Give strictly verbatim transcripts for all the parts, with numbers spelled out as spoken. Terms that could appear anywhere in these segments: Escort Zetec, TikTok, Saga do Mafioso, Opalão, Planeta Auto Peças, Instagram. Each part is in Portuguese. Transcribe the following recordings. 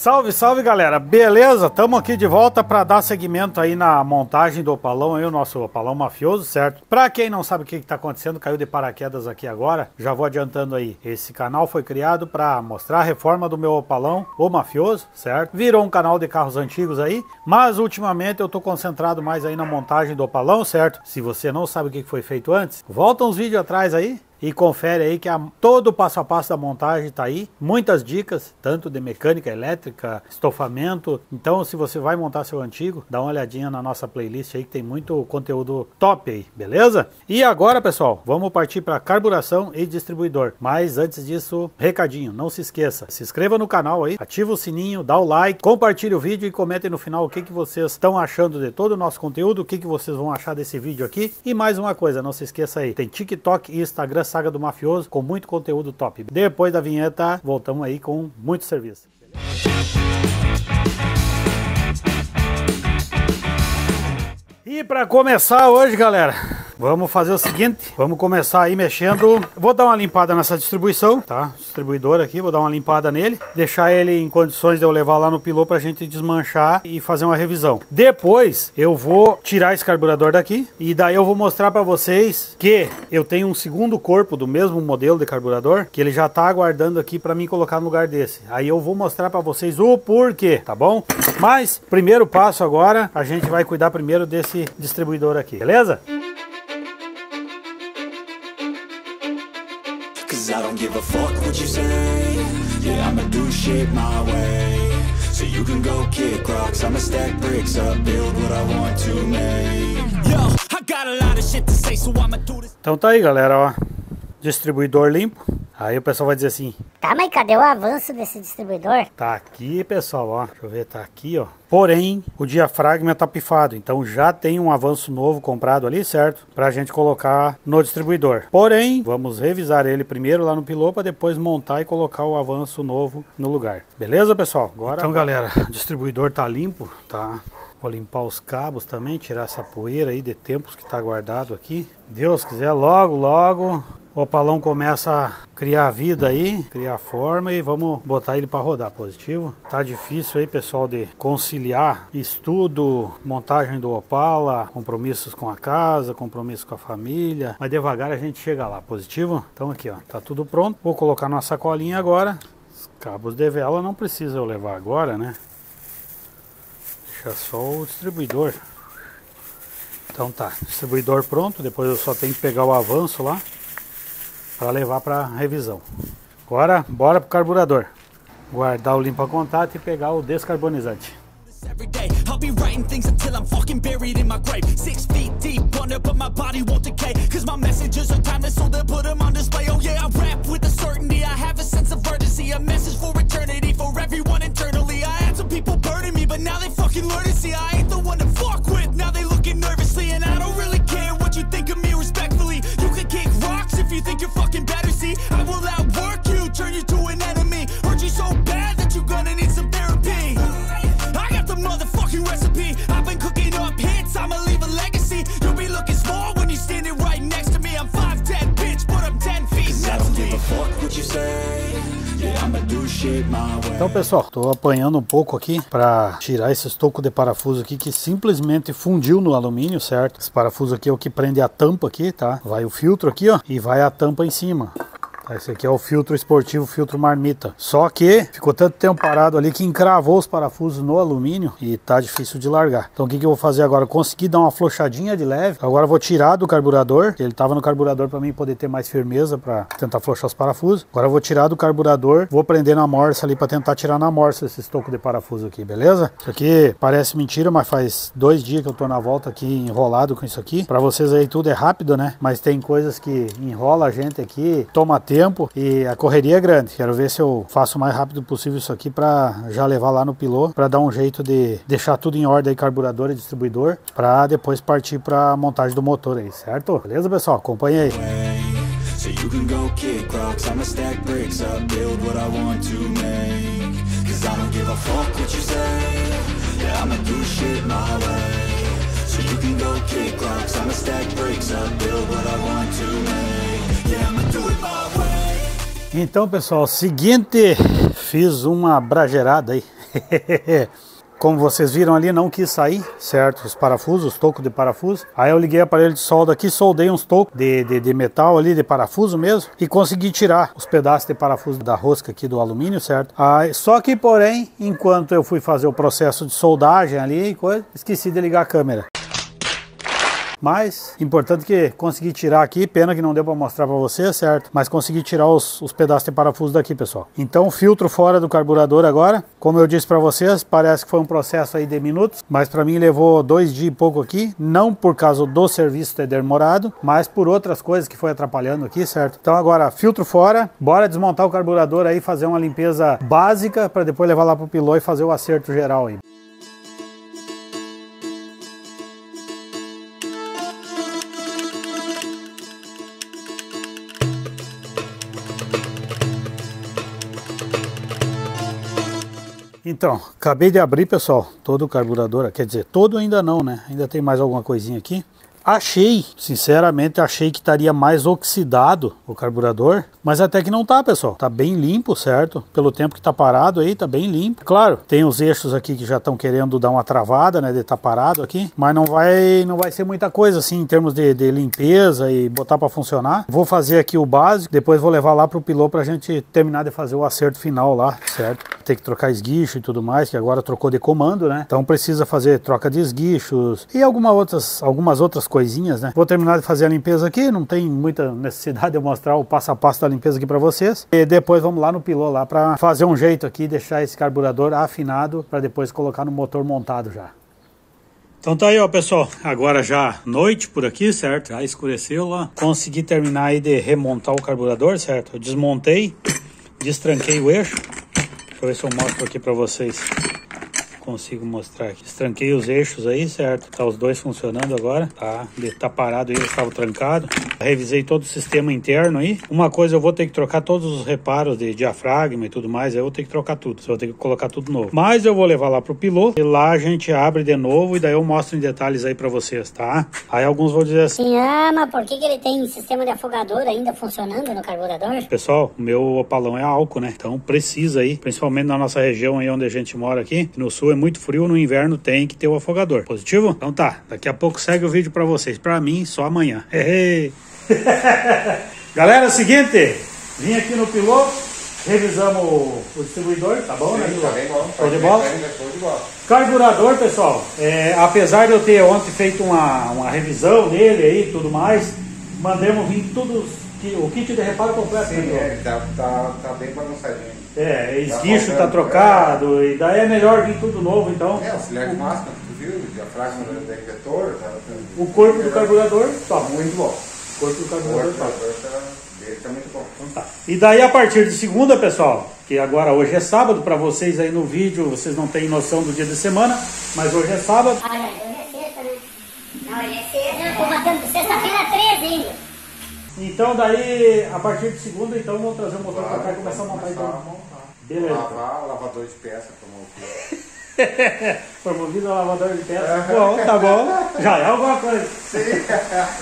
Salve, salve galera, beleza? Estamos aqui de volta para dar seguimento aí na montagem do Opalão, aí o nosso Opalão mafioso, certo? Para quem não sabe o que está acontecendo, caiu de paraquedas aqui agora, já vou adiantando aí. Esse canal foi criado para mostrar a reforma do meu Opalão, o mafioso, certo? Virou um canal de carros antigos aí, mas ultimamente eu tô concentrado mais aí na montagem do Opalão, certo? Se você não sabe o que foi feito antes, volta uns vídeos atrás aí. E confere aí que a, todo o passo a passo da montagem tá aí. Muitas dicas, tanto de mecânica, elétrica, estofamento. Então se você vai montar seu antigo, dá uma olhadinha na nossa playlist aí que tem muito conteúdo top aí, beleza? E agora pessoal, vamos partir para carburação e distribuidor. Mas antes disso, recadinho, não se esqueça. Se inscreva no canal aí, ativa o sininho, dá o like, compartilha o vídeo e comentem no final o que, que vocês estão achando de todo o nosso conteúdo, o que, que vocês vão achar desse vídeo aqui. E mais uma coisa, não se esqueça aí, tem TikTok e Instagram Saga do Mafioso com muito conteúdo top. Depois da vinheta, voltamos aí com muito serviço. E para começar hoje, galera, vamos fazer o seguinte, vamos começar aí mexendo. Vou dar uma limpada nessa distribuição, tá? Distribuidor aqui, vou dar uma limpada nele, deixar ele em condições de eu levar lá no pilô pra gente desmanchar e fazer uma revisão. Depois eu vou tirar esse carburador daqui e daí eu vou mostrar pra vocês que eu tenho um segundo corpo do mesmo modelo de carburador, que ele já tá aguardando aqui pra mim colocar no lugar desse. Aí eu vou mostrar pra vocês o porquê, tá bom? Mas, primeiro passo agora, a gente vai cuidar primeiro desse distribuidor aqui, beleza? I don't give a fuck what you say. Yeah, I'ma do shit my way. So you can go kick rocks, I'ma stack bricks up, build what I want to make. Yo, I got a lot of shit to say, so I'ma do this. Então tá aí, galera, ó. Distribuidor limpo. Aí o pessoal vai dizer assim: tá, mas cadê o avanço desse distribuidor? Tá aqui, pessoal, ó. Deixa eu ver, tá aqui, ó. Porém, o diafragma tá pifado, então já tem um avanço novo comprado ali, certo? Pra gente colocar no distribuidor. Porém, vamos revisar ele primeiro lá no pilô pra depois montar e colocar o avanço novo no lugar. Beleza, pessoal? Agora... Então, galera, o distribuidor tá limpo, tá? Vou limpar os cabos também, tirar essa poeira aí de tempos que tá guardado aqui. Deus quiser, logo, logo... O Opalão começa a criar vida aí, criar forma e vamos botar ele para rodar, positivo. Tá difícil aí, pessoal, de conciliar estudo, montagem do Opala, compromissos com a casa, compromisso com a família. Mas devagar a gente chega lá, positivo? Então aqui, ó, tá tudo pronto. Vou colocar na sacolinha agora. Os cabos de vela não precisa eu levar agora, né? Deixa só o distribuidor. Então tá, distribuidor pronto, depois eu só tenho que pegar o avanço lá para levar para revisão. Agora, bora pro carburador. Guardar o limpa-contato e pegar o descarbonizante. Então pessoal, tô apanhando um pouco aqui para tirar esse estoco de parafuso aqui que simplesmente fundiu no alumínio, certo? Esse parafuso aqui é o que prende a tampa aqui, tá? Vai o filtro aqui, ó, e vai a tampa em cima. Esse aqui é o filtro esportivo, filtro marmita. Só que ficou tanto tempo parado ali que encravou os parafusos no alumínio e tá difícil de largar. Então o que, que eu vou fazer agora? Consegui dar uma flochadinha de leve. Agora eu vou tirar do carburador. Ele tava no carburador para mim poder ter mais firmeza para tentar flochar os parafusos. Agora eu vou tirar do carburador. Vou prender na morsa ali para tentar tirar na morsa esse estoco de parafuso aqui, beleza? Isso aqui parece mentira, mas faz dois dias que eu tô na volta aqui enrolado com isso aqui. Para vocês aí tudo é rápido, né? Mas tem coisas que enrola a gente aqui, toma tempo. Tempo e a correria é grande. Quero ver se eu faço o mais rápido possível isso aqui para já levar lá no pilô, para dar um jeito de deixar tudo em ordem aí, carburador e distribuidor, para depois partir para montagem do motor aí, certo? Beleza, pessoal? Acompanha aí. Então pessoal, seguinte fiz uma bragerada aí. Como vocês viram ali, não quis sair, certo? Os parafusos, os tocos de parafuso. Aí eu liguei o aparelho de solda aqui, soldei uns tocos de, de, de metal ali, de parafuso mesmo. E consegui tirar os pedaços de parafuso da rosca aqui do alumínio, certo? Aí, só que, porém, enquanto eu fui fazer o processo de soldagem ali e coisa, esqueci de ligar a câmera. Mas, importante que consegui tirar aqui, pena que não deu para mostrar para vocês, certo? Mas consegui tirar os, os pedaços de parafuso daqui, pessoal. Então, filtro fora do carburador agora. Como eu disse para vocês, parece que foi um processo aí de minutos, mas para mim levou dois dias e pouco aqui. Não por causa do serviço ter demorado, mas por outras coisas que foi atrapalhando aqui, certo? Então agora, filtro fora, bora desmontar o carburador aí, fazer uma limpeza básica, para depois levar lá pro pilô e fazer o acerto geral aí. Então, acabei de abrir, pessoal, todo o carburador, quer dizer, todo ainda não, né? Ainda tem mais alguma coisinha aqui. Achei, sinceramente, achei que estaria mais oxidado o carburador, mas até que não tá, pessoal. Tá bem limpo, certo? Pelo tempo que tá parado aí, tá bem limpo. Claro, tem os eixos aqui que já estão querendo dar uma travada, né, de tá parado aqui, mas não vai, não vai ser muita coisa, assim, em termos de, de limpeza e botar para funcionar. Vou fazer aqui o básico, depois vou levar lá pro pilô pra gente terminar de fazer o acerto final lá, certo? Tem que trocar esguicho e tudo mais, que agora trocou de comando, né? Então precisa fazer troca de esguichos e alguma outras, algumas outras coisinhas, né? Vou terminar de fazer a limpeza aqui, não tem muita necessidade de eu mostrar o passo a passo da limpeza aqui para vocês. E depois vamos lá no pilô lá para fazer um jeito aqui, deixar esse carburador afinado para depois colocar no motor montado já. Então tá aí, ó, pessoal, agora já noite por aqui, certo? Já escureceu lá. Consegui terminar aí de remontar o carburador, certo? Eu desmontei, destranquei o eixo. Deixa eu ver se eu mostro aqui para vocês. Consigo mostrar aqui. Destranquei os eixos aí, certo? Tá os dois funcionando agora. Tá, tá parado aí, eu estava trancado. Revisei todo o sistema interno aí. Uma coisa, eu vou ter que trocar todos os reparos de diafragma e tudo mais. Aí eu vou ter que trocar tudo. Só vou ter que colocar tudo novo. Mas eu vou levar lá pro pilô. E lá a gente abre de novo. E daí eu mostro em detalhes aí pra vocês, tá? Aí alguns vão dizer assim: ah, mas por que que ele tem sistema de afogador ainda funcionando no carburador? Pessoal, o meu Opalão é álcool, né? Então precisa aí. Principalmente na nossa região aí onde a gente mora aqui. No sul é muito frio, no inverno tem que ter o afogador. Positivo? Então tá, daqui a pouco segue o vídeo pra vocês. Pra mim, só amanhã. Galera, é o seguinte, vim aqui no pilô, revisamos o, o distribuidor, tá bom? Sim, né? Tá bem bom, show de bola. Carburador, pessoal, é, apesar de eu ter ontem feito uma, uma revisão nele aí e tudo mais, mandamos vir tudo que, o kit de reparo completo. Sim, é, tá, tá, tá bem bagunçadinho. É, esguicho tá trocado, é. E daí é melhor vir tudo novo, então. É, auxiliar de máscara, tu viu, o diafragma do injetor. O corpo do carburador tá muito bom. O corpo do carburador tá, tá muito bom. Então tá. E daí a partir de segunda, pessoal, que agora hoje é sábado, pra vocês aí no vídeo, vocês não têm noção do dia de semana, mas hoje é sábado. Ah, hoje é sexta, né? Não, hoje é sexta. Tô batendo sexta-feira treze ainda. Então daí, a partir de segunda, então vamos trazer o motor, claro, para cá e começar a montar. Então. A montar. Beleza. Lavar, lavador de peça, promovido. Promovido a lavador de peça. Bom, tá bom. Já é alguma coisa. Sim.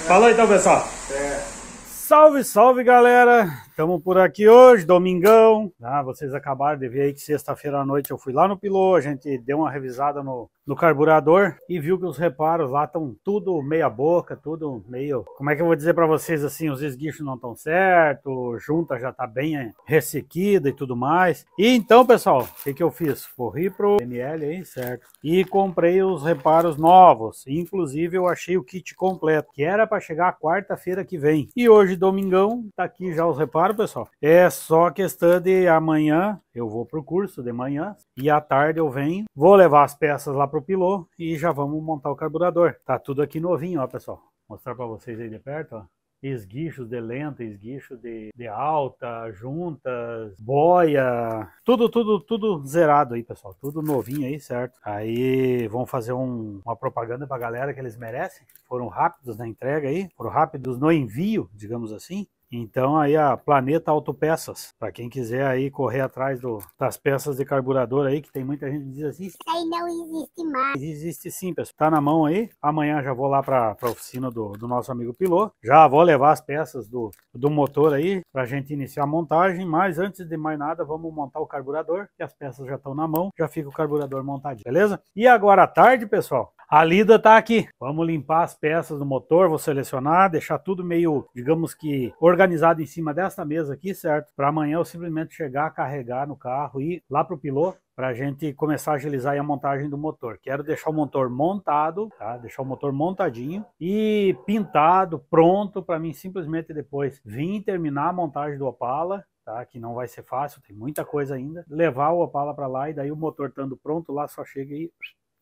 Falou então, pessoal. É. Salve, salve, galera. Estamos por aqui hoje, domingão. Ah, vocês acabaram de ver aí que sexta-feira à noite eu fui lá no pilô, a gente deu uma revisada no, no carburador e viu que os reparos lá estão tudo meia boca, tudo meio... Como é que eu vou dizer para vocês assim? Os esguichos não estão certos, junta já tá bem ressequida e tudo mais. E então, pessoal, o que que eu fiz? Corri pro M L aí, certo? E comprei os reparos novos. Inclusive eu achei o kit completo, que era para chegar quarta-feira que vem. E hoje, domingão, tá aqui já os reparos. Pessoal, é só questão de amanhã eu vou pro curso de manhã e à tarde eu venho, vou levar as peças lá pro pilô e já vamos montar o carburador. Tá tudo aqui novinho, ó, pessoal. Vou mostrar para vocês aí de perto, ó. Esguichos de lenta, esguicho de, de alta, juntas, boia, tudo, tudo, tudo zerado aí, pessoal, tudo novinho aí, certo? Aí vão fazer um, uma propaganda pra galera que eles merecem, foram rápidos na entrega aí, foram rápidos no envio, digamos assim. Então aí a Planeta Auto Peças, para quem quiser aí correr atrás do, das peças de carburador aí, que tem muita gente que diz assim, isso aí não existe mais. Existe sim, pessoal. Tá na mão aí. Amanhã já vou lá para a oficina do, do nosso amigo piloto. Já vou levar as peças do, do motor aí para a gente iniciar a montagem. Mas antes de mais nada, vamos montar o carburador, que as peças já estão na mão. Já fica o carburador montadinho, beleza? E agora à tarde, pessoal, a lida tá aqui. Vamos limpar as peças do motor, vou selecionar, deixar tudo meio, digamos que, organizado em cima desta mesa aqui, certo? Para amanhã eu simplesmente chegar, carregar no carro e ir lá pro piloto, para a gente começar a agilizar aí a montagem do motor. Quero deixar o motor montado, tá? Deixar o motor montadinho e pintado, pronto, para mim simplesmente depois vir terminar a montagem do Opala, tá? Que não vai ser fácil, tem muita coisa ainda. Levar o Opala para lá e daí o motor estando pronto lá, só chega e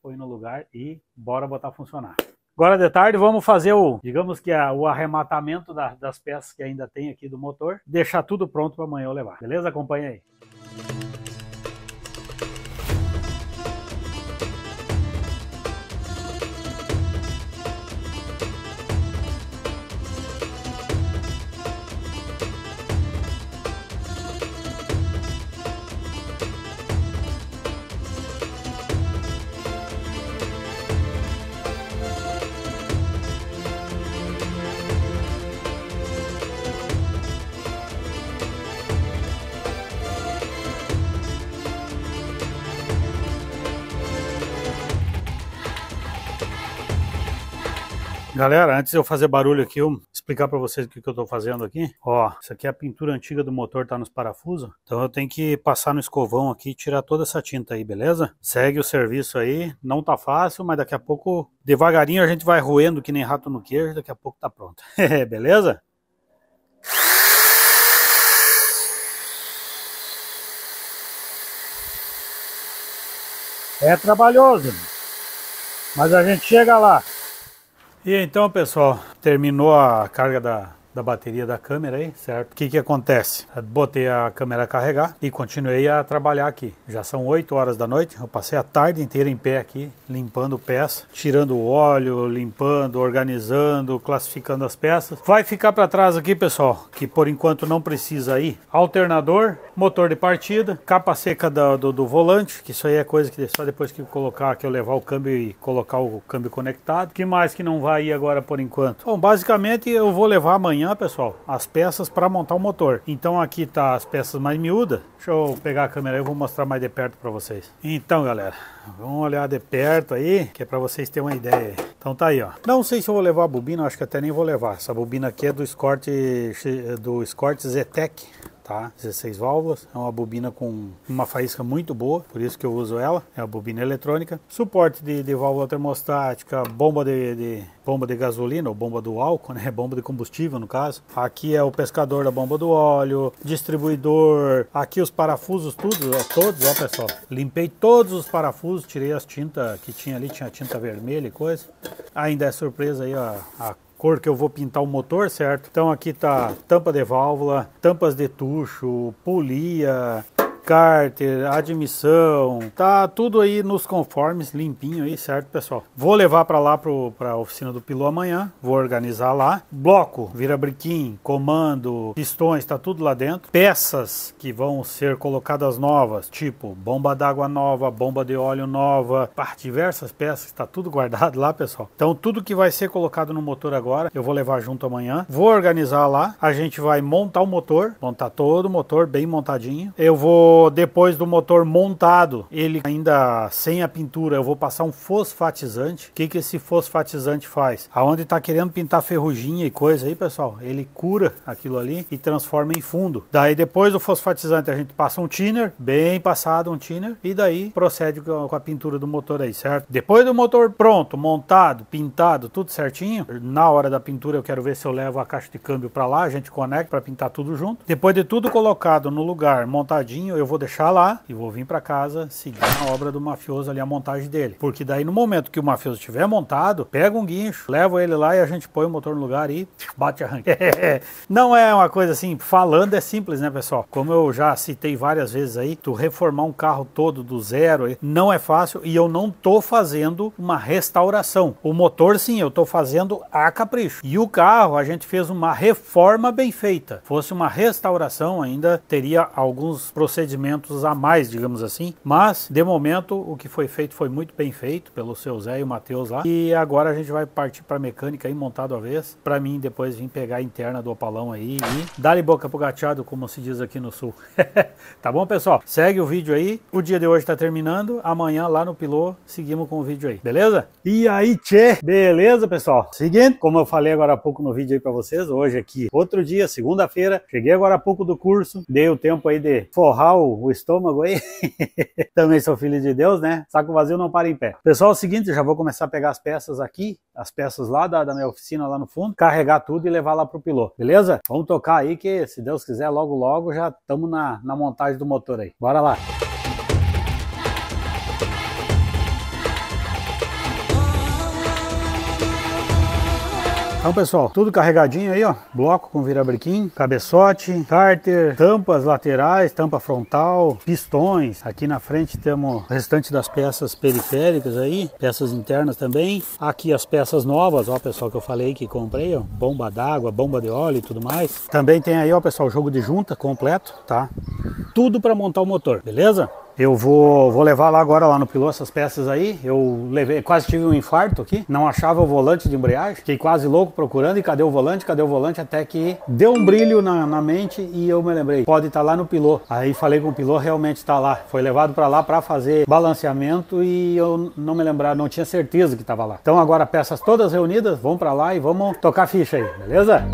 põe no lugar e bora botar funcionar. Agora de tarde vamos fazer o, digamos que a, o arrematamento da, das peças que ainda tem aqui do motor. Deixar tudo pronto para amanhã eu levar, beleza? Acompanha aí. Galera, antes de eu fazer barulho aqui, eu explicar para vocês o que, que eu tô fazendo aqui. Ó, isso aqui é a pintura antiga do motor, tá nos parafusos. Então eu tenho que passar no escovão aqui e tirar toda essa tinta aí, beleza? Segue o serviço aí, não tá fácil, mas daqui a pouco, devagarinho, a gente vai roendo que nem rato no queijo, daqui a pouco tá pronto. Beleza? É trabalhoso, mas a gente chega lá. E então, pessoal, terminou a carga da, da bateria da câmera aí, certo? O que que acontece? Eu botei a câmera a carregar e continuei a trabalhar aqui. Já são oito horas da noite, eu passei a tarde inteira em pé aqui, limpando peça, tirando o óleo, limpando, organizando, classificando as peças. Vai ficar para trás aqui, pessoal, que por enquanto não precisa aí. Alternador, motor de partida, capa seca do, do, do volante, que isso aí é coisa que só depois que eu colocar, que eu levar o câmbio e colocar o câmbio conectado. Que mais que não vai ir agora por enquanto? Bom, basicamente eu vou levar amanhã, pessoal, as peças para montar o motor. Então aqui tá as peças mais miúdas. Deixa eu pegar a câmera aí, eu vou mostrar mais de perto para vocês. Então, galera, vamos olhar de perto aí, que é para vocês terem uma ideia. Então tá aí, ó. Não sei se eu vou levar a bobina, acho que até nem vou levar. Essa bobina aqui é do Escort, do Escort Zetec. Tá? dezesseis válvulas, é uma bobina com uma faísca muito boa, por isso que eu uso ela, é a bobina eletrônica. Suporte de, de válvula termostática, bomba de, de, bomba de gasolina ou bomba do álcool, né? Bomba de combustível no caso. Aqui é o pescador da bomba do óleo, distribuidor, aqui os parafusos tudo, ó, todos, ó pessoal. Limpei todos os parafusos, tirei as tintas que tinha ali, tinha tinta vermelha e coisa. Ainda é surpresa aí ó, a cor que eu vou pintar o motor, certo? Então aqui tá tampa de válvula, tampas de tucho, polia, cárter, admissão, tá tudo aí nos conformes, limpinho aí, certo, pessoal? Vou levar para lá pro, pra oficina do piloto amanhã, vou organizar lá. Bloco, virabrequim, comando, pistões, tá tudo lá dentro. Peças que vão ser colocadas novas, tipo bomba d'água nova, bomba de óleo nova, diversas peças, tá tudo guardado lá, pessoal. Então tudo que vai ser colocado no motor agora, eu vou levar junto amanhã, vou organizar lá, a gente vai montar o motor, montar todo o motor bem montadinho. Eu vou depois do motor montado, ele ainda sem a pintura, eu vou passar um fosfatizante. O que que esse fosfatizante faz? Aonde tá querendo pintar ferruginha e coisa aí, pessoal, ele cura aquilo ali e transforma em fundo. Daí depois do fosfatizante a gente passa um thinner, bem passado um thinner, e daí procede com a pintura do motor aí, certo? Depois do motor pronto, montado, pintado, tudo certinho, na hora da pintura eu quero ver se eu levo a caixa de câmbio para lá, a gente conecta para pintar tudo junto. Depois de tudo colocado no lugar, montadinho, eu eu vou deixar lá e vou vir para casa seguir a obra do mafioso ali, a montagem dele. Porque daí no momento que o mafioso estiver montado, pega um guincho, leva ele lá e a gente põe o motor no lugar e bate e arranca. Não é uma coisa assim, falando é simples, né, pessoal? Como eu já citei várias vezes aí, tu reformar um carro todo do zero não é fácil e eu não tô fazendo uma restauração. O motor sim, eu tô fazendo a capricho. E o carro a gente fez uma reforma bem feita. Fosse uma restauração ainda teria alguns procedimentos a mais, digamos assim. Mas de momento o que foi feito foi muito bem feito pelo seu Zé e o Matheus lá. E agora a gente vai partir para mecânica e montar de uma vez. Para mim depois vim pegar a interna do Opalão aí e dar-lhe boca pro gateado, como se diz aqui no sul. Tá bom, pessoal? Segue o vídeo aí. O dia de hoje tá terminando. Amanhã lá no Pilô seguimos com o vídeo aí, beleza? E aí, tchê! Beleza, pessoal? Seguinte, como eu falei agora há pouco no vídeo aí pra vocês, hoje aqui, outro dia, segunda-feira, cheguei agora há pouco do curso, dei o tempo aí de forrar o, o estômago aí. Também sou filho de Deus, né? Saco vazio não para em pé. Pessoal, é o seguinte, já vou começar a pegar as peças aqui, as peças lá da, da minha oficina lá no fundo, carregar tudo e levar lá pro Pilô, beleza? Vamos tocar aí que, se Deus quiser, logo logo já estamos na, na montagem do motor aí. Bora lá! Então, pessoal, tudo carregadinho aí, ó, bloco com virabriquim, cabeçote, cárter, tampas laterais, tampa frontal, pistões. Aqui na frente temos o restante das peças periféricas aí, peças internas também. Aqui as peças novas, ó, pessoal, que eu falei que comprei, ó, bomba d'água, bomba de óleo e tudo mais. Também tem aí, ó, pessoal, o jogo de junta completo, tá? Tudo para montar o motor, beleza? Eu vou, vou levar lá agora, lá no Pilô, essas peças aí. Eu levei, quase tive um infarto aqui. Não achava o volante de embreagem. Fiquei quase louco procurando. E cadê o volante? Cadê o volante? Até que deu um brilho na, na mente e eu me lembrei. Pode estar lá no Pilô. Aí falei com o Pilô, realmente está lá. Foi levado para lá para fazer balanceamento e eu não me lembrava, não tinha certeza que estava lá. Então agora peças todas reunidas, vamos para lá e vamos tocar ficha aí, beleza?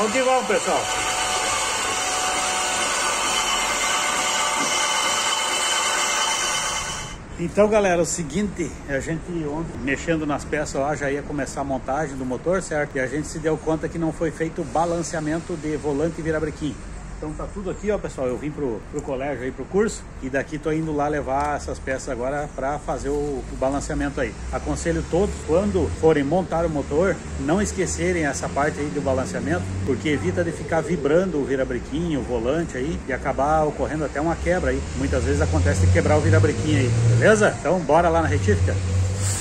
Vamos que vamos, pessoal. Então, galera, o seguinte, a gente ontem, mexendo nas peças lá, já ia começar a montagem do motor, certo? E a gente se deu conta que não foi feito o balanceamento de volante e virabrequim. Então tá tudo aqui, ó, pessoal. Eu vim pro, pro colégio aí, pro curso, e daqui tô indo lá levar essas peças agora para fazer o, o balanceamento aí. Aconselho todos, quando forem montar o motor, não esquecerem essa parte aí do balanceamento, porque evita de ficar vibrando o virabrequinho, o volante aí, e acabar ocorrendo até uma quebra aí. Muitas vezes acontece de quebrar o virabrequinho aí, beleza? Então bora lá na retífica.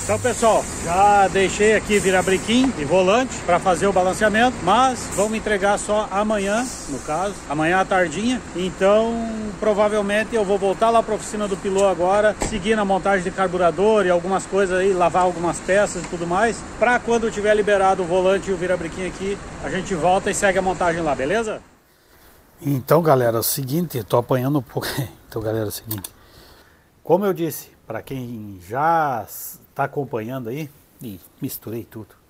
Então, pessoal, já deixei aqui virabrequim e volante para fazer o balanceamento, mas vamos entregar só amanhã, no caso, amanhã à tardinha. Então, provavelmente eu vou voltar lá para a oficina do Pilô agora, seguir na montagem de carburador e algumas coisas aí, lavar algumas peças e tudo mais, para quando tiver liberado o volante e o virabrequim aqui, a gente volta e segue a montagem lá, beleza? Então, galera, é o seguinte, tô apanhando um pouco. Então, galera, é o seguinte, como eu disse, para quem já tá acompanhando aí, e misturei tudo.